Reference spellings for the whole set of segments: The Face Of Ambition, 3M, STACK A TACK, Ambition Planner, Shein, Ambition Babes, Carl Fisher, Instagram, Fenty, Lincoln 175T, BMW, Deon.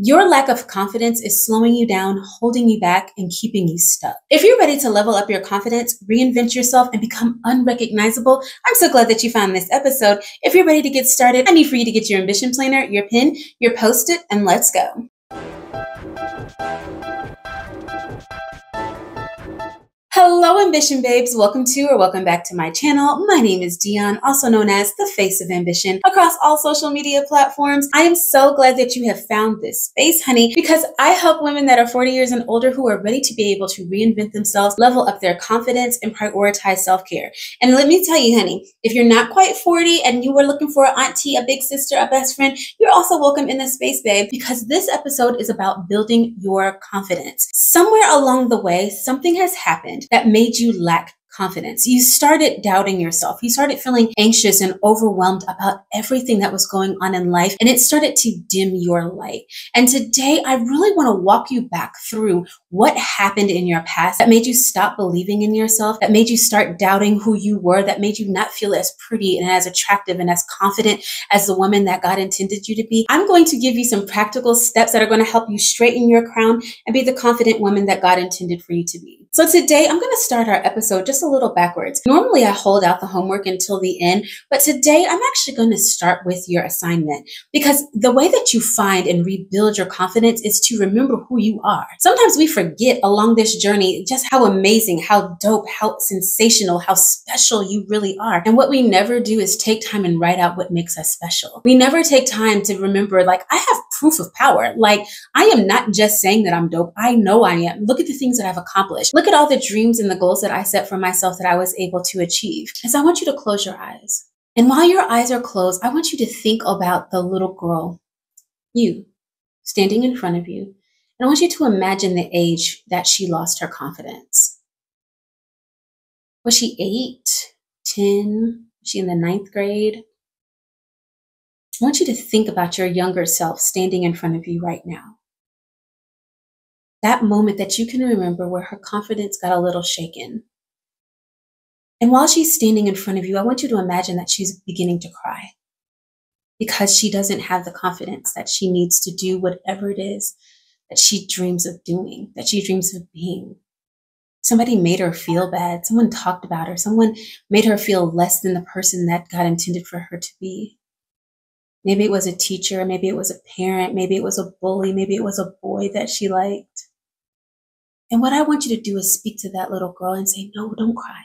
Your lack of confidence is slowing you down, holding you back, and keeping you stuck. If you're ready to level up your confidence, reinvent yourself, and become unrecognizable, I'm so glad that you found this episode. If you're ready to get started, I need for you to get your ambition planner, your pen, your post-it, and let's go. Hello, Ambition Babes. Welcome to or welcome back to my channel. My name is Deon, also known as The Face of Ambition, across all social media platforms. I am so glad that you have found this space, honey, because I help women that are 40 years and older who are ready to be able to reinvent themselves, level up their confidence, and prioritize self-care. And let me tell you, honey, if you're not quite 40 and you were looking for an auntie, a big sister, a best friend, you're also welcome in this space, babe, because this episode is about building your confidence. Somewhere along the way, something has happened that made you lack confidence. You started doubting yourself. You started feeling anxious and overwhelmed about everything that was going on in life, and it started to dim your light. And today, I really want to walk you back through what happened in your past that made you stop believing in yourself, that made you start doubting who you were, that made you not feel as pretty and as attractive and as confident as the woman that God intended you to be. I'm going to give you some practical steps that are going to help you straighten your crown and be the confident woman that God intended for you to be. So today, I'm going to start our episode just a little backwards. Normally, I hold out the homework until the end, but today I'm actually going to start with your assignment, because the way that you find and rebuild your confidence is to remember who you are. Sometimes we forget along this journey just how amazing, how dope, how sensational, how special you really are. And what we never do is take time and write out what makes us special. We never take time to remember, like, I have proof of power. Like, I am not just saying that I'm dope. I know I am. Look at the things that I've accomplished. Look at all the dreams and the goals that I set for myself that I was able to achieve. And so I want you to close your eyes. And while your eyes are closed, I want you to think about the little girl, you, standing in front of you. And I want you to imagine the age that she lost her confidence. Was she 8, 10? Was she in the 9th grade? I want you to think about your younger self standing in front of you right now. That moment that you can remember where her confidence got a little shaken. And while she's standing in front of you, I want you to imagine that she's beginning to cry because she doesn't have the confidence that she needs to do whatever it is that she dreams of doing, that she dreams of being. Somebody made her feel bad. Someone talked about her. Someone made her feel less than the person that God intended for her to be. Maybe it was a teacher. Maybe it was a parent. Maybe it was a bully. Maybe it was a boy that she liked. And what I want you to do is speak to that little girl and say, no, don't cry.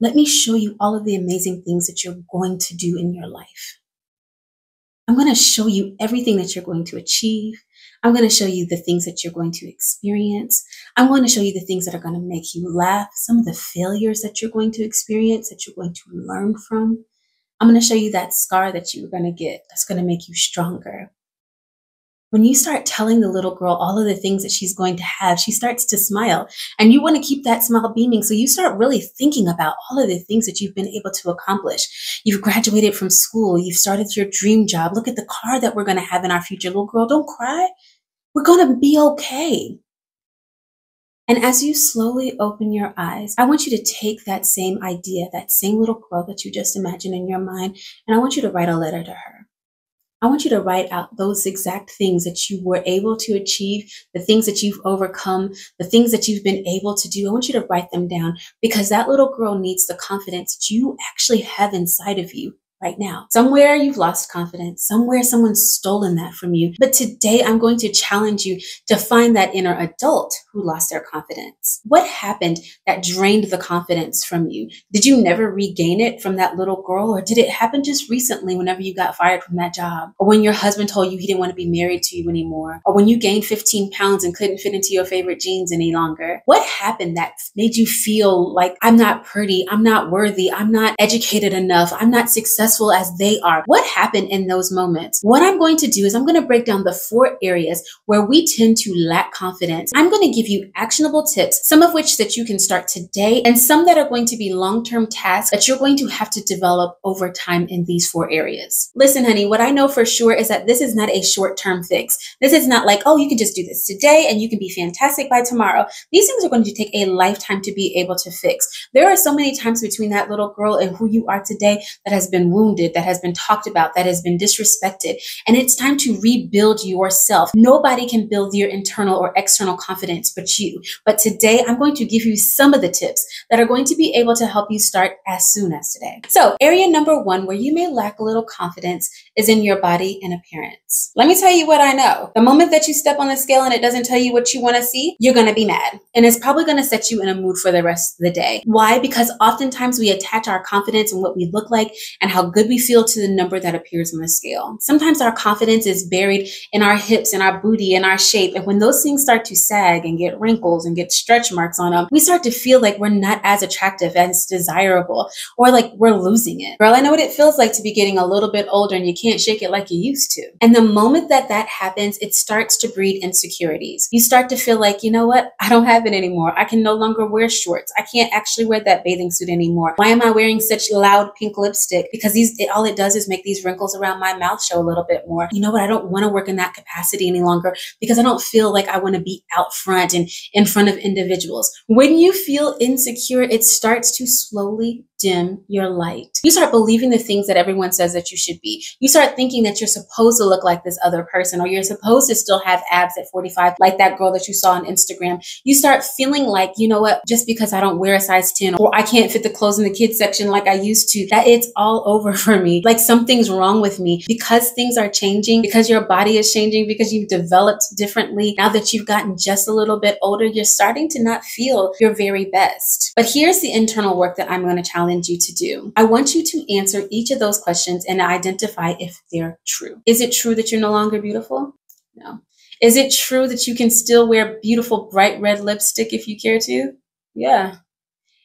Let me show you all of the amazing things that you're going to do in your life. I'm going to show you everything that you're going to achieve. I'm going to show you the things that you're going to experience. I'm going to show you the things that are going to make you laugh, some of the failures that you're going to experience, that you're going to learn from. I'm going to show you that scar that you're going to get that's going to make you stronger. When you start telling the little girl all of the things that she's going to have, she starts to smile, and you want to keep that smile beaming. So you start really thinking about all of the things that you've been able to accomplish. You've graduated from school. You've started your dream job. Look at the car that we're going to have in our future. Little girl, don't cry. We're going to be okay. And as you slowly open your eyes, I want you to take that same idea, that same little girl that you just imagined in your mind, and I want you to write a letter to her. I want you to write out those exact things that you were able to achieve, the things that you've overcome, the things that you've been able to do. I want you to write them down, because that little girl needs the confidence that you actually have inside of you right now. Somewhere you've lost confidence. Somewhere someone's stolen that from you. But today I'm going to challenge you to find that inner adult who lost their confidence. What happened that drained the confidence from you? Did you never regain it from that little girl? Or did it happen just recently whenever you got fired from that job? Or when your husband told you he didn't want to be married to you anymore? Or when you gained 15 pounds and couldn't fit into your favorite jeans any longer? What happened that made you feel like, I'm not pretty, I'm not worthy, I'm not educated enough, I'm not successful as they are? What happened in those moments? What I'm going to do is I'm going to break down the 4 areas where we tend to lack confidence. I'm going to give you actionable tips, some of which that you can start today and some that are going to be long-term tasks that you're going to have to develop over time in these 4 areas. Listen, honey, what I know for sure is that this is not a short-term fix. This is not like, oh, you can just do this today and you can be fantastic by tomorrow. These things are going to take a lifetime to be able to fix. There are so many times between that little girl and who you are today that has been wounded, wounded, that has been talked about, that has been disrespected. And it's time to rebuild yourself. Nobody can build your internal or external confidence but you. But today, I'm going to give you some of the tips that are going to be able to help you start as soon as today. So area number one, where you may lack a little confidence, is in your body and appearance. Let me tell you what I know. The moment that you step on the scale and it doesn't tell you what you want to see, you're going to be mad. And it's probably going to set you in a mood for the rest of the day. Why? Because oftentimes we attach our confidence and what we look like and how good we feel to the number that appears on the scale. Sometimes our confidence is buried in our hips and our booty and our shape. And when those things start to sag and get wrinkles and get stretch marks on them, we start to feel like we're not as attractive, as desirable, or like we're losing it. Girl, I know what it feels like to be getting a little bit older and you can't shake it like you used to. And the moment that that happens, it starts to breed insecurities. You start to feel like, you know what? I don't have it anymore. I can no longer wear shorts. I can't actually wear that bathing suit anymore. Why am I wearing such loud pink lipstick? Because all it does is make these wrinkles around my mouth show a little bit more. You know what? I don't want to work in that capacity any longer because I don't feel like I want to be out front and in front of individuals. When you feel insecure, it starts to slowly dim your light. You start believing the things that everyone says that you should be. You start thinking that you're supposed to look like this other person, or you're supposed to still have abs at 45, like that girl that you saw on Instagram. You start feeling like, you know what, just because I don't wear a size 10 or I can't fit the clothes in the kids section like I used to, that it's all over for me. Like something's wrong with me, because things are changing, because your body is changing, because you've developed differently. Now that you've gotten just a little bit older, you're starting to not feel your very best. But here's the internal work that I'm going to challenge you to do. I want you to answer each of those questions and identify if they're true. Is it true that you're no longer beautiful? No. Is it true that you can still wear beautiful bright red lipstick if you care to? Yeah.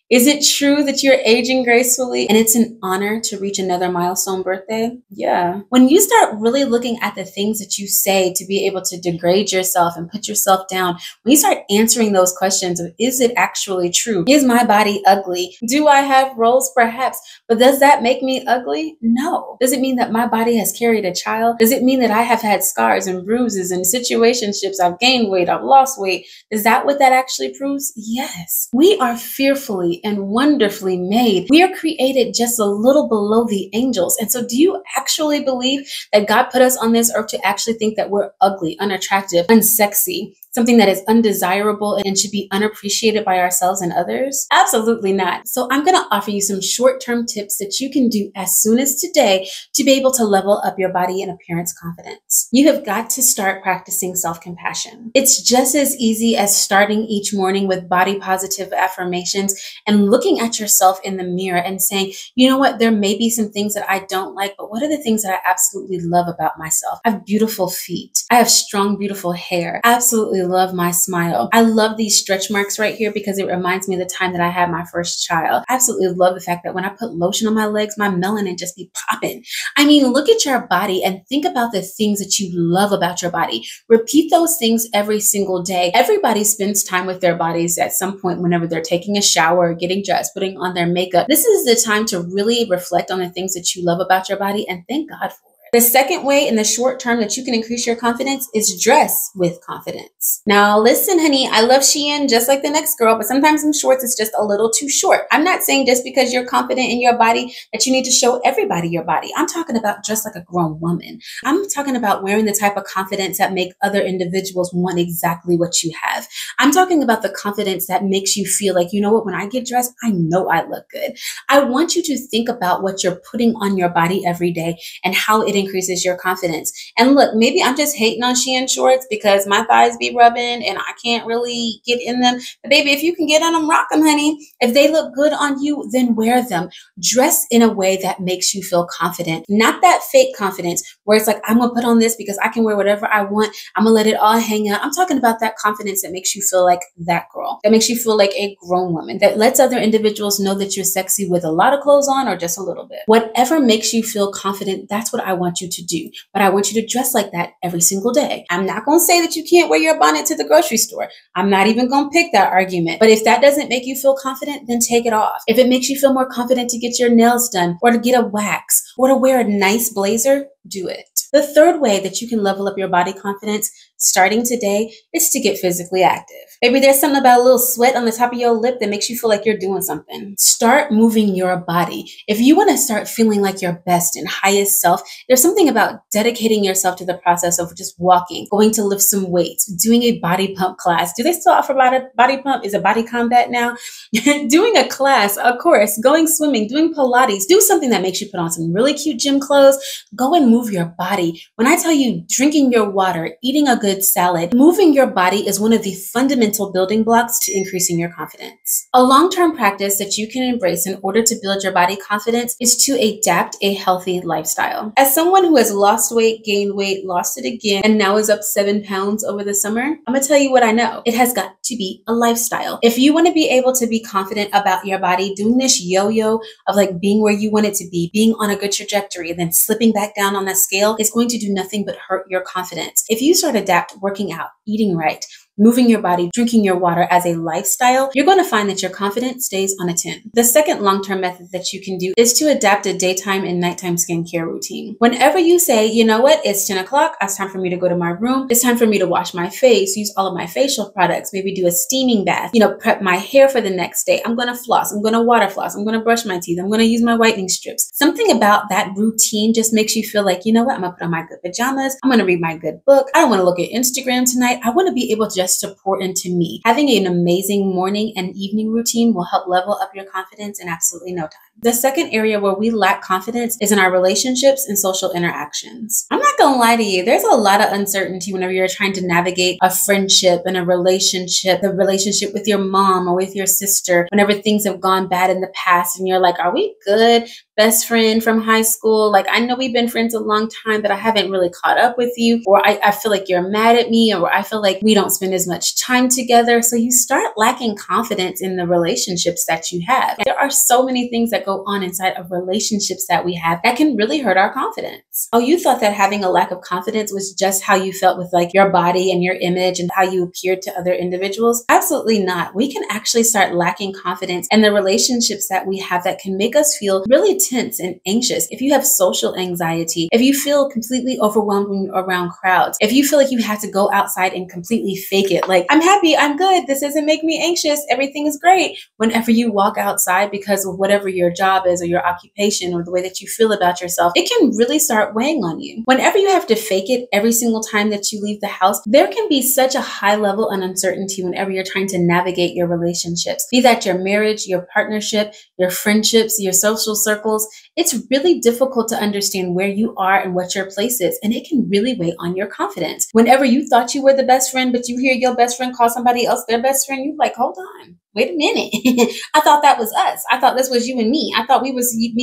Is it true that you're aging gracefully and it's an honor to reach another milestone birthday? Yeah. When you start really looking at the things that you say to be able to degrade yourself and put yourself down, when you start answering those questions of, is it actually true? Is my body ugly? Do I have rolls? Perhaps, but does that make me ugly? No. Does it mean that my body has carried a child? Does it mean that I have had scars and bruises and situationships? I've gained weight, I've lost weight. Is that what that actually proves? Yes. We are fearfully and wonderfully made. We are created just a little below the angels. And so do you actually believe that God put us on this earth to actually think that we're ugly, unattractive, unsexy, something that is undesirable and should be unappreciated by ourselves and others? Absolutely not. So I'm going to offer you some short-term tips that you can do as soon as today to be able to level up your body and appearance confidence. You have got to start practicing self-compassion. It's just as easy as starting each morning with body positive affirmations and looking at yourself in the mirror and saying, you know what, there may be some things that I don't like, but what are the things that I absolutely love about myself? I have beautiful feet. I have strong, beautiful hair. Absolutely love my smile. I love these stretch marks right here because it reminds me of the time that I had my first child. I absolutely love the fact that when I put lotion on my legs, my melanin just be popping. I mean, look at your body and think about the things that you love about your body. Repeat those things every single day. Everybody spends time with their bodies at some point whenever they're taking a shower, getting dressed, putting on their makeup. This is the time to really reflect on the things that you love about your body and thank God for it. The second way in the short term that you can increase your confidence is dress with confidence. Now, listen, honey, I love Shein just like the next girl, but sometimes in shorts, it's just a little too short. I'm not saying just because you're confident in your body that you need to show everybody your body. I'm talking about dress like a grown woman. I'm talking about wearing the type of confidence that make other individuals want exactly what you have. I'm talking about the confidence that makes you feel like, you know what, when I get dressed, I know I look good. I want you to think about what you're putting on your body every day and how it increases your confidence. And look, maybe I'm just hating on Shein shorts because my thighs be rubbing and I can't really get in them. But baby, if you can get on them, rock them, honey. If they look good on you, then wear them. Dress in a way that makes you feel confident. Not that fake confidence where it's like, I'm going to put on this because I can wear whatever I want. I'm going to let it all hang out. I'm talking about that confidence that makes you feel like that girl, that makes you feel like a grown woman, that lets other individuals know that you're sexy with a lot of clothes on or just a little bit. Whatever makes you feel confident, that's what I want you to do, but I want you to dress like that every single day. I'm not going to say that you can't wear your bonnet to the grocery store. I'm not even going to pick that argument, but if that doesn't make you feel confident, then take it off. If it makes you feel more confident to get your nails done or to get a wax or to wear a nice blazer, do it. The third way that you can level up your body confidence starting today is to get physically active. Maybe there's something about a little sweat on the top of your lip that makes you feel like you're doing something. Start moving your body. If you want to start feeling like your best and highest self, there's something about dedicating yourself to the process of just walking, going to lift some weights, doing a body pump class. Do they still offer body pump? Is it body combat now? Doing a class, a course, going swimming, doing Pilates. Do something that makes you put on some really cute gym clothes. Go and move your body. When I tell you drinking your water, eating a good salad, moving your body is one of the fundamental building blocks to increasing your confidence. A long-term practice that you can embrace in order to build your body confidence is to adapt a healthy lifestyle. As someone who has lost weight, gained weight, lost it again, and now is up 7 pounds over the summer, I'm gonna tell you what I know. It has got to be a lifestyle. If you wanna be able to be confident about your body, doing this yo-yo of like being where you want it to be, being on a good trajectory, and then slipping back down on that scale is going to do nothing but hurt your confidence. If you start adapt working out, eating right, moving your body, drinking your water as a lifestyle, you're going to find that your confidence stays on a 10. The second long-term method that you can do is to adapt a daytime and nighttime skincare routine. Whenever you say, you know what, it's 10 o'clock, it's time for me to go to my room, it's time for me to wash my face, use all of my facial products, maybe do a steaming bath, you know, prep my hair for the next day, I'm going to floss, I'm going to water floss, I'm going to brush my teeth, I'm going to use my whitening strips. Something about that routine just makes you feel like, you know what, I'm going to put on my good pajamas, I'm going to read my good book, I don't want to look at Instagram tonight, I want to be able to just support into me. Having an amazing morning and evening routine will help level up your confidence in absolutely no time. The second area where we lack confidence is in our relationships and social interactions. I'm not gonna lie to you, there's a lot of uncertainty whenever you're trying to navigate a friendship and a relationship, the relationship with your mom or with your sister, whenever things have gone bad in the past and you're like, are we good? Best friend from high school, like I know we've been friends a long time, but I haven't really caught up with you, or I feel like you're mad at me, or I feel like we don't spend as much time together. So you start lacking confidence in the relationships that you have. And there are so many things that go on inside of relationships that we have that can really hurt our confidence. Oh, you thought that having a lack of confidence was just how you felt with like your body and your image and how you appeared to other individuals? Absolutely not. We can actually start lacking confidence in the relationships that we have that can make us feel really tense and anxious. If you have social anxiety, if you feel completely overwhelmed when you're around crowds, if you feel like you have to go outside and completely fake it, like I'm happy, I'm good, this doesn't make me anxious, everything is great, whenever you walk outside because of whatever your job is or your occupation or the way that you feel about yourself, it can really start weighing on you. Whenever you have to fake it every single time that you leave the house, there can be such a high level of uncertainty whenever you're trying to navigate your relationships, be that your marriage, your partnership, your friendships, your social circles. It's really difficult to understand where you are and what your place is, and it can really weigh on your confidence. Whenever you thought you were the best friend, but you hear your best friend call somebody else their best friend, you're like, hold on, wait a minute. I thought that was us. I thought this was you and me. I thought me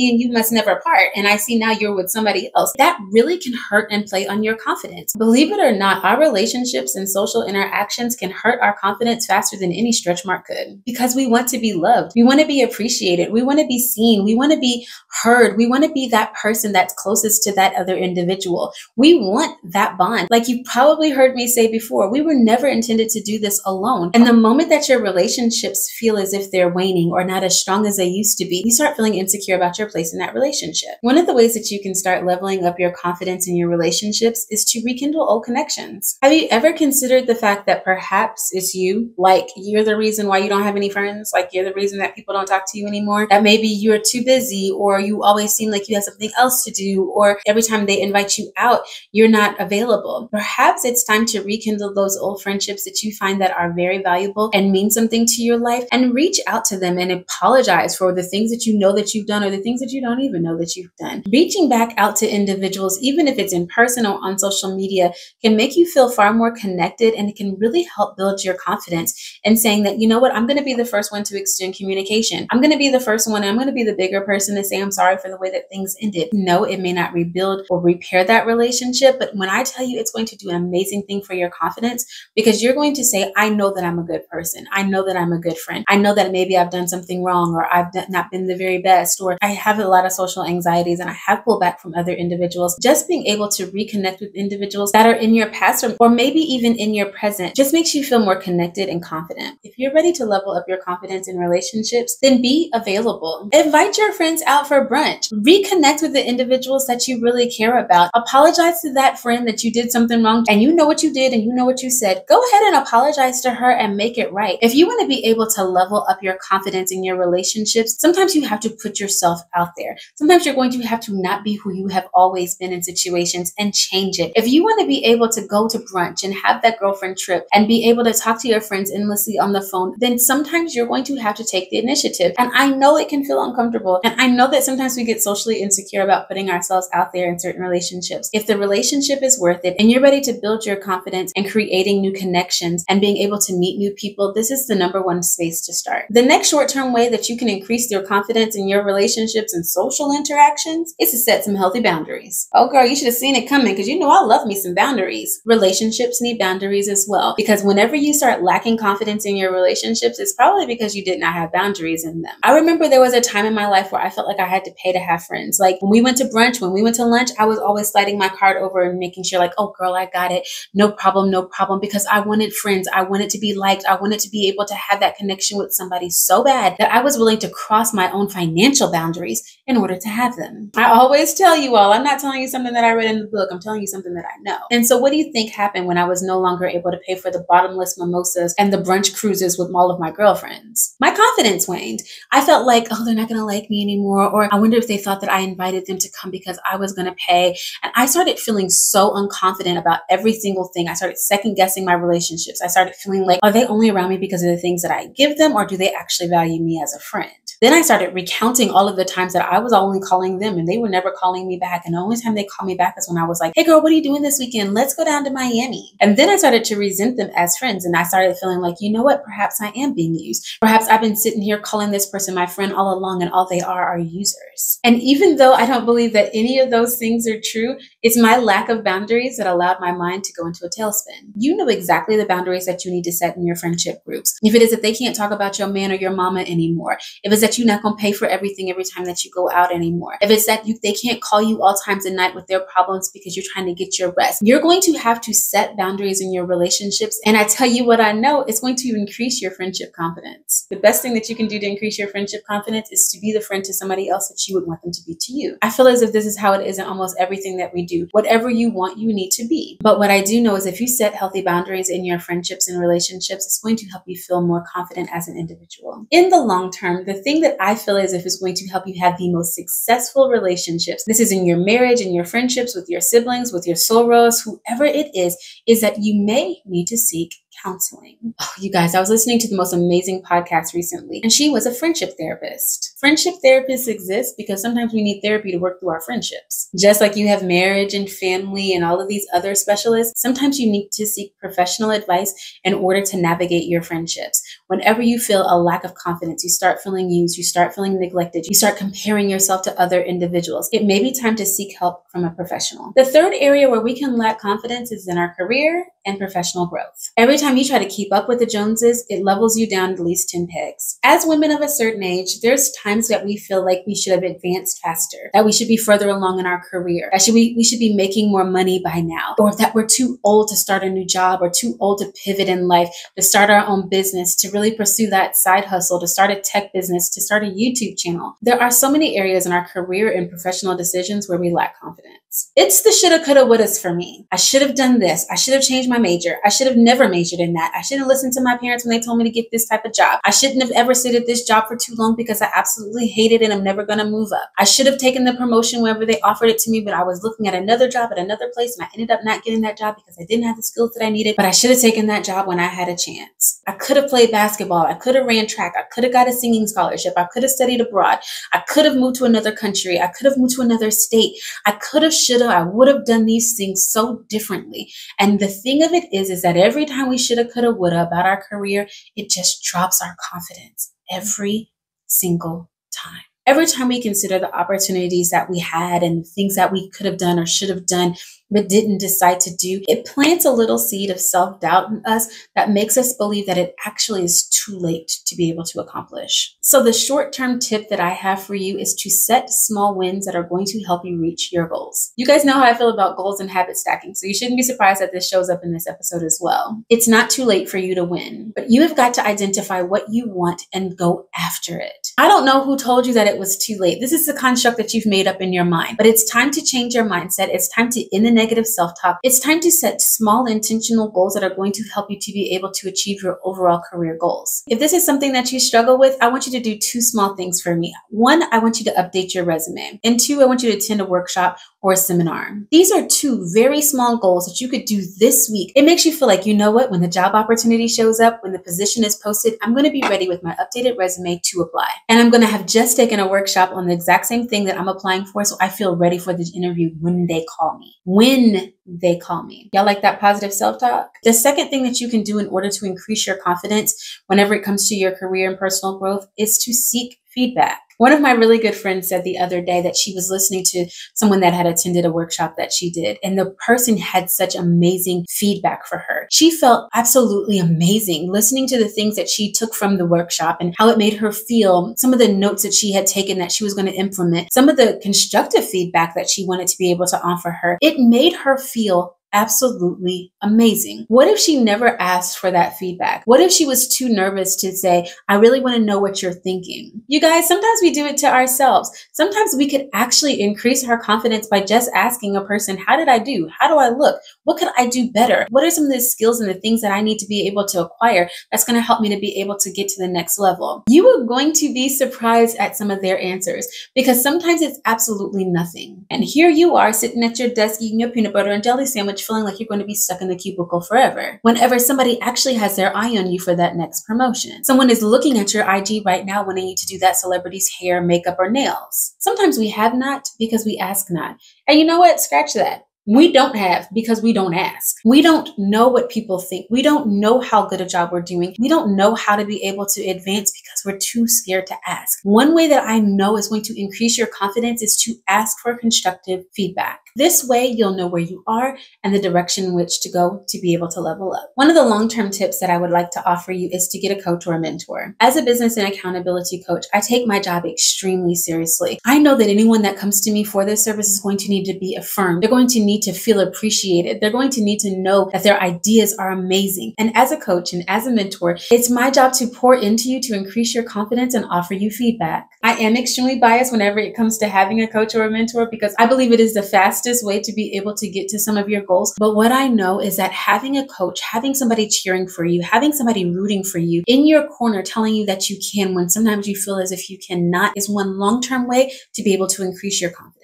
and you must never part. And I see now you're with somebody else. That really can hurt and play on your confidence. Believe it or not, our relationships and social interactions can hurt our confidence faster than any stretch mark could, because we want to be loved. We want to be appreciated. We want to be seen. We want to be heard. We want to be that person that's closest to that other individual. We want that bond. Like you probably heard me say before, we were never intended to do this alone. And the moment that your relationships feel as if they're waning or not as strong as they used to be, you start feeling insecure about your place in that relationship. One of the ways that you can start leveling up your confidence in your relationships is to rekindle old connections. Have you ever considered the fact that perhaps it's you, like you're the reason why you don't have any friends, like you're the reason that people don't talk to you anymore, that maybe you're too busy or you always seem like you have something else to do, or every time they invite you out, you're not available. Perhaps it's time to rekindle those old friendships that you find that are very valuable and mean something to your life, and reach out to them and apologize for the things that you know that you've done or the things that you don't even know that you've done. Reaching back out to individuals, even if it's in person or on social media, can make you feel far more connected, and it can really help build your confidence in saying that, you know what, I'm going to be the first one to extend communication. I'm going to be the first one, and I'm going to be the bigger person to say I'm sorry for the way that things ended. No, it may not rebuild or repair that relationship, but when I tell you, it's going to do an amazing thing for your confidence, because you're going to say, I know that I'm a good person. I know that I'm a good different. I know that maybe I've done something wrong, or I've not been the very best, or I have a lot of social anxieties and I have pulled back from other individuals. Just being able to reconnect with individuals that are in your past or maybe even in your present just makes you feel more connected and confident. If you're ready to level up your confidence in relationships, then be available. Invite your friends out for brunch. Reconnect with the individuals that you really care about. Apologize to that friend that you did something wrong and you know what you did and you know what you said. Go ahead and apologize to her and make it right. If you want to be able to level up your confidence in your relationships, sometimes you have to put yourself out there. Sometimes you're going to have to not be who you have always been in situations and change it. If you want to be able to go to brunch and have that girlfriend trip and be able to talk to your friends endlessly on the phone, then sometimes you're going to have to take the initiative. And I know it can feel uncomfortable. And I know that sometimes we get socially insecure about putting ourselves out there in certain relationships. If the relationship is worth it and you're ready to build your confidence and creating new connections and being able to meet new people, this is the #1 space to start. The next short-term way that you can increase your confidence in your relationships and social interactions is to set some healthy boundaries. Oh girl, you should have seen it coming because you know I love me some boundaries. Relationships need boundaries as well, because whenever you start lacking confidence in your relationships, it's probably because you did not have boundaries in them. I remember there was a time in my life where I felt like I had to pay to have friends. Like when we went to brunch, when we went to lunch, I was always sliding my card over and making sure like, oh girl, I got it. No problem, no problem. Because I wanted friends. I wanted to be liked. I wanted to be able to have that connection with somebody so bad that I was willing to cross my own financial boundaries in order to have them. I always tell you all, I'm not telling you something that I read in the book. I'm telling you something that I know. And so what do you think happened when I was no longer able to pay for the bottomless mimosas and the brunch cruises with all of my girlfriends? My confidence waned. I felt like, oh, they're not going to like me anymore. Or I wonder if they thought that I invited them to come because I was going to pay. And I started feeling so unconfident about every single thing. I started second guessing my relationships. I started feeling like, are they only around me because of the things that I give them? Or do they actually value me as a friend? Then I started recounting all of the times that I was only calling them and they were never calling me back. And the only time they called me back is when I was like, hey girl, what are you doing this weekend? Let's go down to Miami. And then I started to resent them as friends. And I started feeling like, you know what? Perhaps I am being used. Perhaps I've been sitting here calling this person my friend all along and all they are users. And even though I don't believe that any of those things are true, it's my lack of boundaries that allowed my mind to go into a tailspin. You know exactly the boundaries that you need to set in your friendship groups. If it is that they can't talk about your man or your mama anymore, if it's that you're not going to pay for everything every time that you go out anymore, if it's that they can't call you all times at night with their problems because you're trying to get your rest, you're going to have to set boundaries in your relationships. And I tell you what I know, it's going to increase your friendship confidence. The best thing that you can do to increase your friendship confidence is to be the friend to somebody else that you would want them to be to you. I feel as if this is how it is in almost everything that we do. Whatever you want, you need to be. But what I do know is if you set healthy boundaries in your friendships and relationships, it's going to help you feel more confident as an individual. In the long term, the thing that I feel as if is going to help you have the most successful relationships, this is in your marriage, in your friendships, with your siblings, with your soul bros, whoever it is that you may need to seek counseling. Oh, you guys, I was listening to the most amazing podcast recently, and she was a friendship therapist. Friendship therapists exist because sometimes we need therapy to work through our friendships. Just like you have marriage and family and all of these other specialists, sometimes you need to seek professional advice in order to navigate your friendships. Whenever you feel a lack of confidence, you start feeling used, you start feeling neglected, you start comparing yourself to other individuals, it may be time to seek help from a professional. The third area where we can lack confidence is in our career and professional growth. Every time you try to keep up with the Joneses, it levels you down at least 10 pegs. As women of a certain age, there's times that we feel like we should have advanced faster, that we should be further along in our career, that we should be making more money by now, or that we're too old to start a new job or too old to pivot in life, to start our own business, to really pursue that side hustle, to start a tech business, to start a YouTube channel. There are so many areas in our career and professional decisions where we lack confidence. It's the shoulda, coulda, wouldas for me. I should have done this. I should have changed my major. I should have never majored in that. I should have listened to my parents when they told me to get this type of job. I shouldn't have ever stayed at this job for too long because I absolutely hate it and I'm never going to move up. I should have taken the promotion whenever they offered it to me, but I was looking at another job at another place and I ended up not getting that job because I didn't have the skills that I needed, but I should have taken that job when I had a chance. I could have played basketball. I could have ran track. I could have got a singing scholarship. I could have studied abroad. I could have moved to another country. I could have moved to another state. I could have, should have, I would have done these things so differently. And the thing of it is that every time we should have, could have, would have about our career, it just drops our confidence every single time. every time we consider the opportunities that we had and things that we could have done or should have done, but didn't decide to do, it plants a little seed of self-doubt in us that makes us believe that it actually is too late to be able to accomplish. So the short-term tip that I have for you is to set small wins that are going to help you reach your goals. You guys know how I feel about goals and habit stacking, so you shouldn't be surprised that this shows up in this episode as well. It's not too late for you to win, but you have got to identify what you want and go after it. I don't know who told you that it was too late. This is the construct that you've made up in your mind, but it's time to change your mindset. It's time to end the negative self-talk. It's time to set small intentional goals that are going to help you to be able to achieve your overall career goals. If this is something that you struggle with, I want you to do two small things for me. One, I want you to update your resume. And two, I want you to attend a workshop or a seminar. These are two very small goals that you could do this week. It makes you feel like, you know what, when the job opportunity shows up, when the position is posted, I'm going to be ready with my updated resume to apply. And I'm going to have just taken a workshop on the exact same thing that I'm applying for, so I feel ready for the interview when they call me. Y'all like that positive self-talk? The second thing that you can do in order to increase your confidence whenever it comes to your career and personal growth is to seek feedback. One of my really good friends said the other day that she was listening to someone that had attended a workshop that she did, and the person had such amazing feedback for her. She felt absolutely amazing listening to the things that she took from the workshop and how it made her feel, some of the notes that she had taken that she was going to implement, some of the constructive feedback that she wanted to be able to offer her. It made her feel absolutely amazing. What if she never asked for that feedback? What if she was too nervous to say, I really want to know what you're thinking? You guys, sometimes we do it to ourselves. Sometimes we could actually increase our confidence by just asking a person, how did I do? How do I look? What could I do better? What are some of the skills and the things that I need to be able to acquire that's going to help me to be able to get to the next level? You are going to be surprised at some of their answers, because sometimes it's absolutely nothing. And here you are sitting at your desk eating your peanut butter and jelly sandwich, feeling like you're going to be stuck in the cubicle forever, whenever somebody actually has their eye on you for that next promotion. Someone is looking at your IG right now wanting you to do that celebrity's hair, makeup, or nails. Sometimes we have not because we ask not. And you know what? Scratch that. We don't have because we don't ask. We don't know what people think. We don't know how good a job we're doing. We don't know how to be able to advance because we're too scared to ask. One way that I know is going to increase your confidence is to ask for constructive feedback. This way, you'll know where you are and the direction in which to go to be able to level up. One of the long-term tips that I would like to offer you is to get a coach or a mentor. As a business and accountability coach, I take my job extremely seriously. I know that anyone that comes to me for this service is going to need to be affirmed. They're going to need to feel appreciated. They're going to need to know that their ideas are amazing. And as a coach and as a mentor, it's my job to pour into you to increase your confidence and offer you feedback. I am extremely biased whenever it comes to having a coach or a mentor, because I believe it is the fastest way to be able to get to some of your goals. But what I know is that having a coach, having somebody cheering for you, having somebody rooting for you in your corner, telling you that you can when sometimes you feel as if you cannot, is one long-term way to be able to increase your confidence.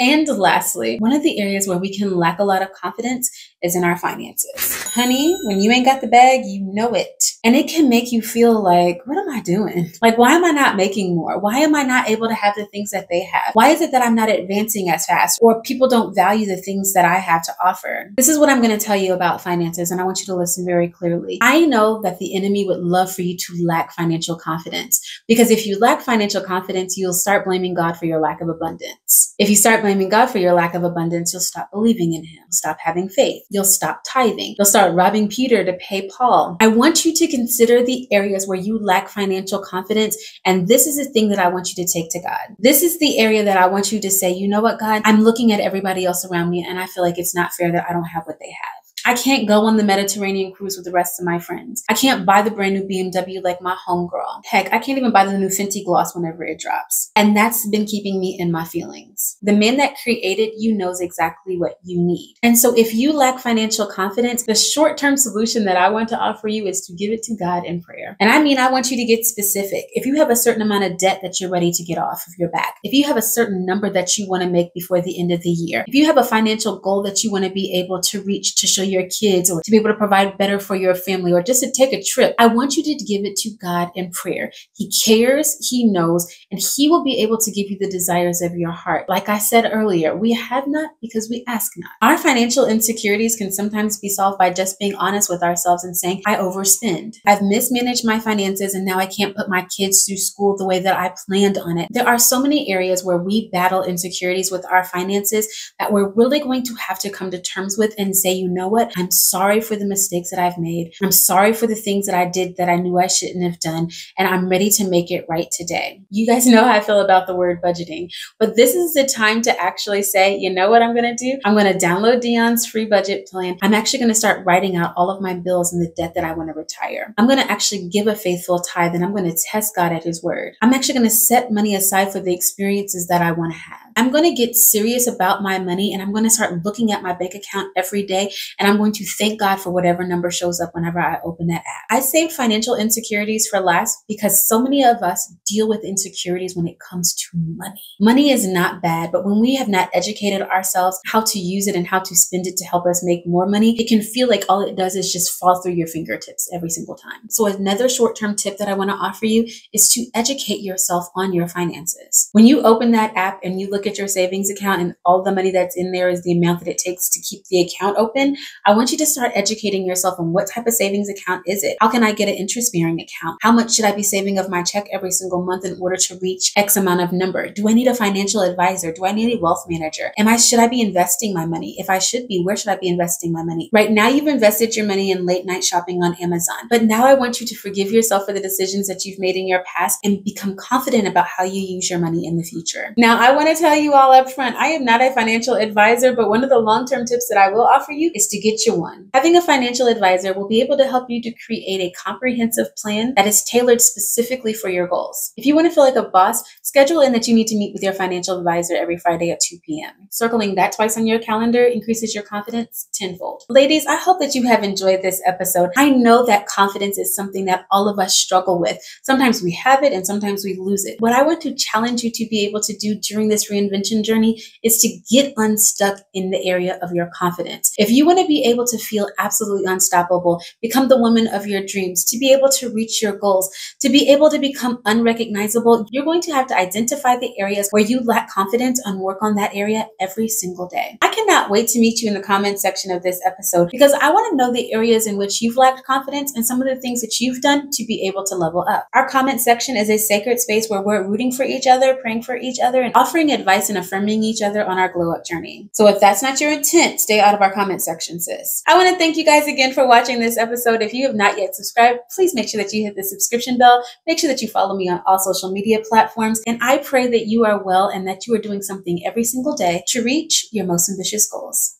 And lastly, one of the areas where we can lack a lot of confidence is in our finances. Honey, when you ain't got the bag, you know it. And it can make you feel like, what am I doing? Like, why am I not making more? Why am I not able to have the things that they have? Why is it that I'm not advancing as fast, or people don't value the things that I have to offer? This is what I'm going to tell you about finances, and I want you to listen very clearly. I know that the enemy would love for you to lack financial confidence, because if you lack financial confidence, you'll start blaming God for your lack of abundance. If you start blaming God for your lack of abundance, you'll stop believing in Him, stop having faith, you'll stop tithing, you'll start robbing Peter to pay Paul. I want you to consider the areas where you lack financial confidence, and this is the thing that I want you to take to God. This is the area that I want you to say, you know what, God, I'm looking at everybody else around me, and I feel like it's not fair that I don't have what they have. I can't go on the Mediterranean cruise with the rest of my friends. I can't buy the brand new BMW like my homegirl. Heck, I can't even buy the new Fenty gloss whenever it drops. And that's been keeping me in my feelings. The man that created you knows exactly what you need. And so if you lack financial confidence, the short-term solution that I want to offer you is to give it to God in prayer. And I mean, I want you to get specific. If you have a certain amount of debt that you're ready to get off of your back, if you have a certain number that you want to make before the end of the year, if you have a financial goal that you want to be able to reach to show your kids, or to be able to provide better for your family, or just to take a trip, I want you to give it to God in prayer. He cares, He knows, and He will be able to give you the desires of your heart. Like I said earlier, we have not because we ask not. Our financial insecurities can sometimes be solved by just being honest with ourselves and saying, I overspend. I've mismanaged manage my finances and now I can't put my kids through school the way that I planned on it. There are so many areas where we battle insecurities with our finances that we're really going to have to come to terms with and say, you know what? I'm sorry for the mistakes that I've made. I'm sorry for the things that I did that I knew I shouldn't have done, and I'm ready to make it right today. You guys know how I feel about the word budgeting, but this is the time to actually say, you know what I'm going to do? I'm going to download Deon's free budget plan. I'm actually going to start writing out all of my bills and the debt that I want to retire. I'm going to actually give a faithful tithe, and I'm going to test God at his word. I'm actually going to set money aside for the experiences that I want to have. I'm going to get serious about my money, and I'm going to start looking at my bank account every day, and I'm going to thank God for whatever number shows up whenever I open that app. I saved financial insecurities for last because so many of us deal with insecurities when it comes to money. Money is not bad, but when we have not educated ourselves how to use it and how to spend it to help us make more money, it can feel like all it does is just fall through your fingertips every single time. So another short-term tip that I want to offer you is to educate yourself on your finances. When you open that app and you look at your savings account and all the money that's in there is the amount that it takes to keep the account open, I want you to start educating yourself on what type of savings account is it? How can I get an interest-bearing account? How much should I be saving of my check every single month in order to reach X amount of number? Do I need a financial advisor? Do I need a wealth manager? Should I be investing my money? If I should be, where should I be investing my money? Right now, you've invested your money in late night shopping on Amazon, but now I want you to forgive yourself for the decisions that you've made in your past and become confident about how you use your money in the future. Now, I want to tell you all up front, I am not a financial advisor, but one of the long-term tips that I will offer you is to get you one. Having a financial advisor will be able to help you to create a comprehensive plan that is tailored specifically for your goals. If you want to feel like a boss, schedule in that you need to meet with your financial advisor every Friday at 2 p.m. Circling that twice on your calendar increases your confidence tenfold. Ladies, I hope that you have enjoyed this episode. I know that confidence is something that all of us struggle with. Sometimes we have it and sometimes we lose it. What I want to challenge you to be able to do during this reinvention journey is to get unstuck in the area of your confidence. If you want to be able to feel absolutely unstoppable, become the woman of your dreams, to be able to reach your goals, to be able to become unrecognizable, you're going to have to identify the areas where you lack confidence and work on that area every single day. I cannot wait to meet you in the comment section of this episode because I want to know the areas in which you've lacked confidence and some of the things that you've done to be able to level up. Our comment section is a sacred space where we're rooting for each other, praying for each other, and offering advice and affirming each other on our glow up journey. So if that's not your intent, stay out of our comment section, sis. I want to thank you guys again for watching this episode. If you have not yet subscribed, please make sure that you hit the subscription bell. Make sure that you follow me on all social media platforms. And I pray that you are well and that you are doing something every single day to reach your most ambitious goals.